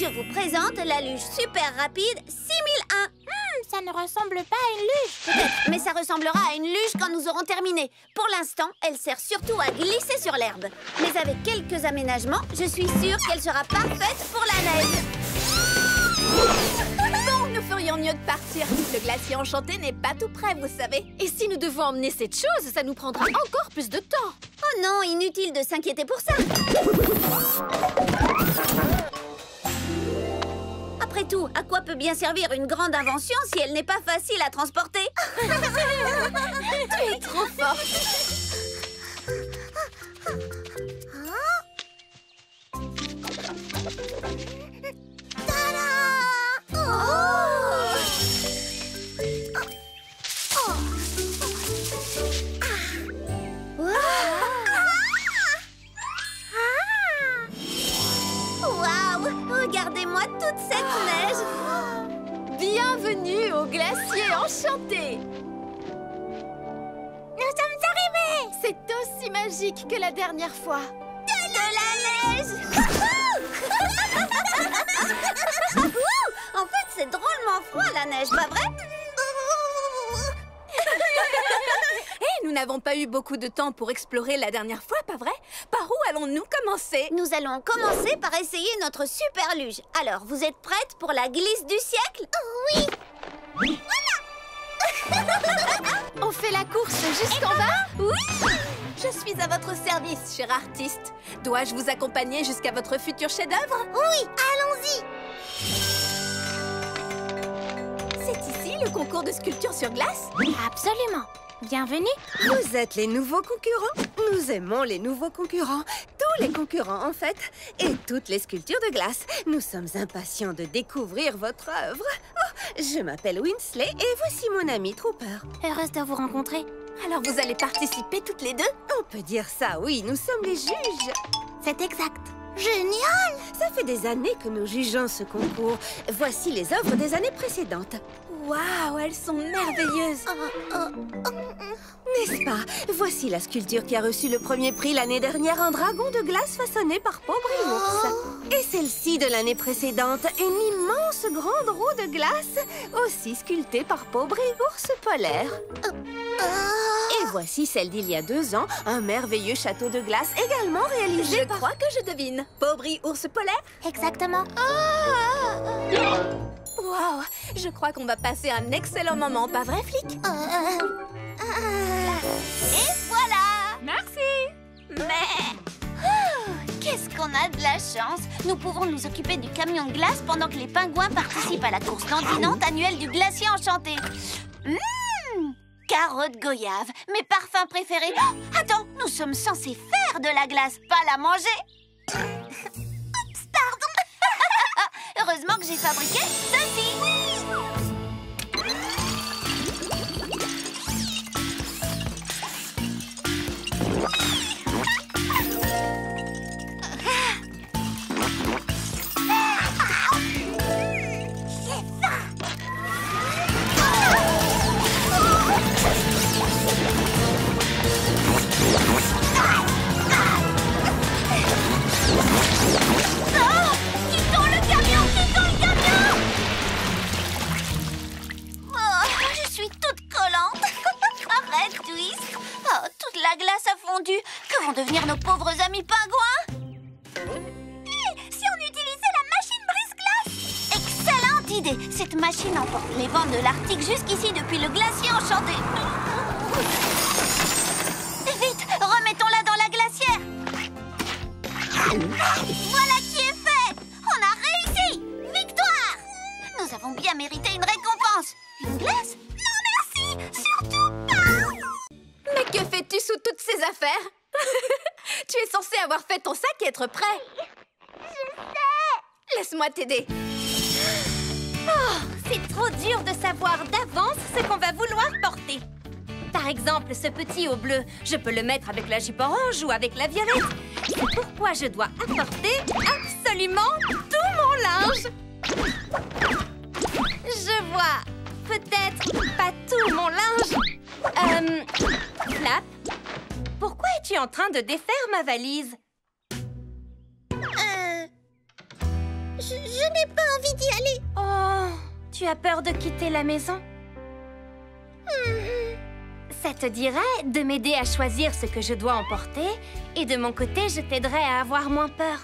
Je vous présente la luge super rapide 6001. Ça ne ressemble pas à une luge. Peut-être, mais ça ressemblera à une luge quand nous aurons terminé. Pour l'instant, elle sert surtout à glisser sur l'herbe. Mais avec quelques aménagements, je suis sûre qu'elle sera parfaite pour la neige. Bon, nous ferions mieux de partir. Le glacier enchanté n'est pas tout prêt, vous savez. Et si nous devons emmener cette chose, ça nous prendra encore plus de temps. Oh non, inutile de s'inquiéter pour ça. Après tout, à quoi peut bien servir une grande invention si elle n'est pas facile à transporter? Tu es trop forte. Regardez-moi toute cette neige. Bienvenue au glacier enchanté. Nous sommes arrivés. C'est aussi magique que la dernière fois. De la neige. En fait, c'est drôlement froid la neige, pas vrai? Nous n'avons pas eu beaucoup de temps pour explorer la dernière fois, pas vrai? Par où allons-nous commencer? Nous allons commencer par essayer notre super luge. Alors, vous êtes prête pour la glisse du siècle? Oui! Voilà! On fait la course jusqu'en bas? Oui! Je suis à votre service, cher artiste. Dois-je vous accompagner jusqu'à votre futur chef-d'œuvre? Oui, allons-y! C'est ici le concours de sculpture sur glace? Absolument! Bienvenue. Vous êtes les nouveaux concurrents. Nous aimons les nouveaux concurrents. Tous les concurrents, en fait. Et toutes les sculptures de glace. Nous sommes impatients de découvrir votre œuvre. Oh, je m'appelle Winsley et voici mon ami Trooper. Heureuse de vous rencontrer. Alors vous allez participer toutes les deux? On peut dire ça, oui. Nous sommes les juges. C'est exact. Génial! Ça fait des années que nous jugeons ce concours. Voici les œuvres des années précédentes. Waouh, elles sont merveilleuses. N'est-ce pas? Voici la sculpture qui a reçu le premier prix l'année dernière, un dragon de glace façonné par Pobri-Ours. Et celle-ci de l'année précédente, une immense grande roue de glace, aussi sculptée par Pobri-Ours polaire. Et voici celle d'il y a 2 ans, un merveilleux château de glace également réalisé par... Je crois que je devine. Pobri-Ours polaire? Exactement. Wow, je crois qu'on va passer un excellent moment, pas vrai, Flick? Et voilà! Merci! Mais... Oh, qu'est-ce qu'on a de la chance! Nous pouvons nous occuper du camion de glace pendant que les pingouins participent à la course dandinante annuelle du glacier enchanté. Carottes goyave, mes parfums préférés. Oh, attends, nous sommes censés faire de la glace, pas la manger. Heureusement que j'ai fabriqué ceci. La glace a fondu. Que vont devenir nos pauvres amis pingouins? Si on utilisait la machine brise-glace! Excellente idée! Cette machine emporte les vents de l'Arctique jusqu'ici depuis le glacier enchanté. Vite, remettons-la dans la glacière. Voilà qui est fait! On a réussi! Victoire! Nous avons bien mérité une récompense. Une glace? Non, merci! Surtout pas! Mais que fais-tu sous toutes ces affaires? Tu es censé avoir fait ton sac et être prêt. Je sais. Laisse-moi t'aider. Oh, c'est trop dur de savoir d'avance ce qu'on va vouloir porter. Par exemple, ce petit haut bleu, je peux le mettre avec la jupe orange ou avec la violette. C'est pourquoi je dois apporter absolument tout mon linge. Je vois. Peut-être pas tout mon linge. Flap, pourquoi es-tu en train de défaire ma valise? Je n'ai pas envie d'y aller. Oh, tu as peur de quitter la maison? Ça te dirait de m'aider à choisir ce que je dois emporter? Et de mon côté, je t'aiderai à avoir moins peur.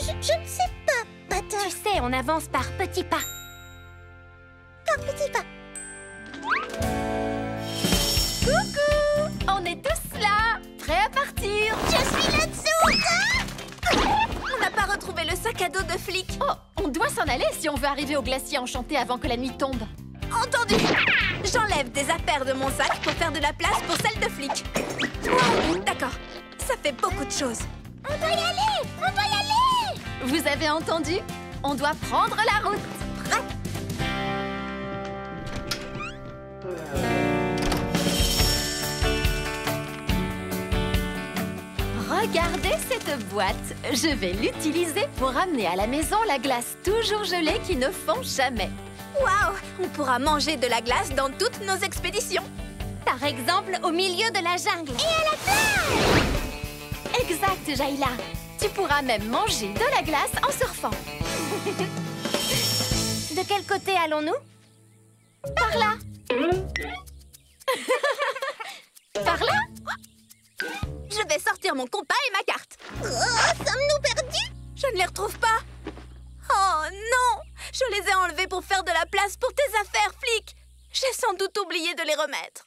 Je ne sais pas, Patin. Tu sais, on avance par petits pas. Par petits pas. Coucou! On est tous là, prêts à partir. Je suis là-dessous. On n'a pas retrouvé le sac à dos de Flick. Oh, on doit s'en aller si on veut arriver au glacier enchanté avant que la nuit tombe. Entendu. J'enlève des affaires de mon sac pour faire de la place pour celle de Flick. Oh, d'accord, ça fait beaucoup de choses. On doit y aller. On doit y aller. Vous avez entendu? On doit prendre la route. Prêt? Regardez cette boîte. Je vais l'utiliser pour ramener à la maison la glace toujours gelée qui ne fond jamais. Waouh! On pourra manger de la glace dans toutes nos expéditions. Par exemple, au milieu de la jungle. Et à la plage! Exact, Jaïla. Tu pourras même manger de la glace en surfant. De quel côté allons-nous? Par là. Par là? Je vais sortir mon compas et ma carte. Oh, sommes-nous perdus? Je ne les retrouve pas. Oh non! Je les ai enlevés pour faire de la place pour tes affaires, Flick. J'ai sans doute oublié de les remettre.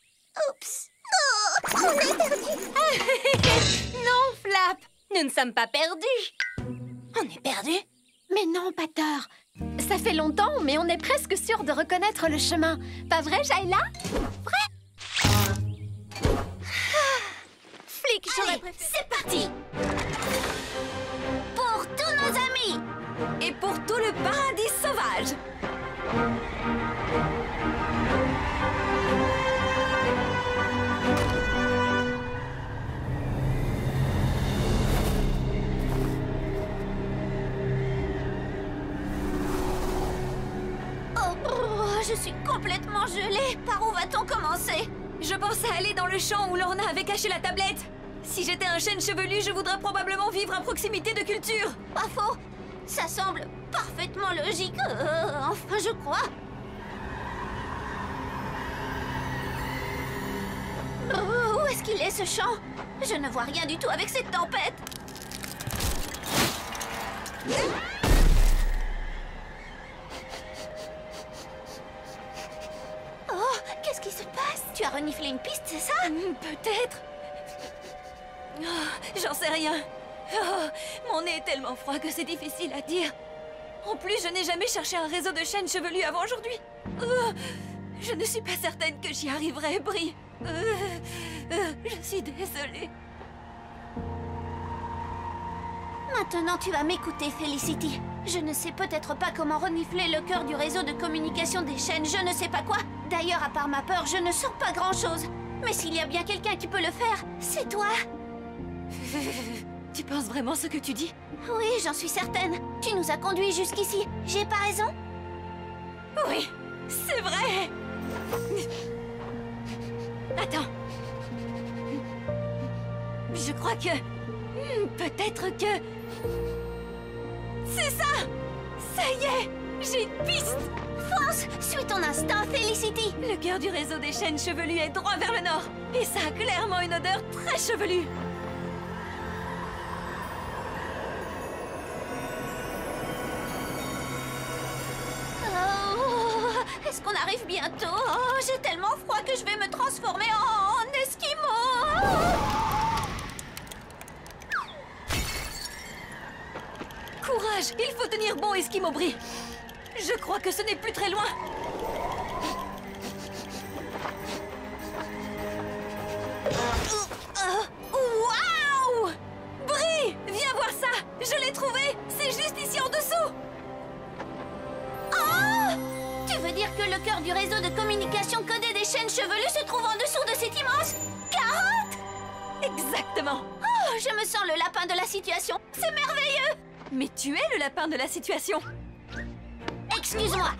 Oups! Oh, on est perdus. Non, Flap, nous ne sommes pas perdus. On est perdus? Mais non, Peter. Ça fait longtemps, mais on est presque sûr de reconnaître le chemin. Pas vrai, Jaïla? Vrai? Flick, j'aurais préféré. C'est parti! Pour tous nos amis! Et pour tout le paradis sauvage. Oh, je suis complètement gelée. Par où va-t-on commencer? Je pensais aller dans le champ où Lorna avait caché la tablette. Si j'étais un chêne chevelu, je voudrais probablement vivre à proximité de culture. Pas faux. Ça semble parfaitement logique, enfin je crois. Où est-ce qu'il est ce champ? Je ne vois rien du tout avec cette tempête. Oh, qu'est-ce qui se passe? Tu as reniflé une piste, c'est ça? Peut-être. Oh, j'en sais rien. Oh, mon nez est tellement froid que c'est difficile à dire. En plus, je n'ai jamais cherché un réseau de chaînes chevelues avant aujourd'hui. Je ne suis pas certaine que j'y arriverai, Brie. Je suis désolée. Maintenant, tu vas m'écouter, Felicity. Je ne sais peut-être pas comment renifler le cœur du réseau de communication des chaînes, je ne sais pas quoi. D'ailleurs, à part ma peur, je ne sens pas grand-chose. Mais s'il y a bien quelqu'un qui peut le faire, c'est toi. Tu penses vraiment ce que tu dis? Oui, j'en suis certaine. Tu nous as conduits jusqu'ici. J'ai pas raison? Oui, c'est vrai. Attends. Je crois que... peut-être que... C'est ça! Ça y est! J'ai une piste! Fonce! Suis ton instinct, Felicity! Le cœur du réseau des chaînes chevelues est droit vers le nord. Et ça a clairement une odeur très chevelue. Est-ce qu'on arrive bientôt? Oh, j'ai tellement froid que je vais me transformer en esquimau! Courage! Il faut tenir bon, esquimau Brie. Je crois que ce n'est plus très loin. Waouh! Brie! Viens voir ça! Je l'ai trouvé! C'est juste ici en dessous! Tu veux dire que le cœur du réseau de communication codé des chaînes chevelues se trouve en dessous de cette immense carotte? Exactement. Oh, je me sens le lapin de la situation. C'est merveilleux. Mais tu es le lapin de la situation. Excuse-moi.